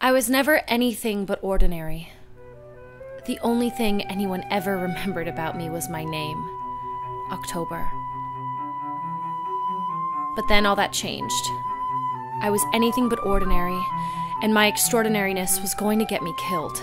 I was never anything but ordinary. The only thing anyone ever remembered about me was my name, October. But then all that changed. I was anything but ordinary, and my extraordinariness was going to get me killed.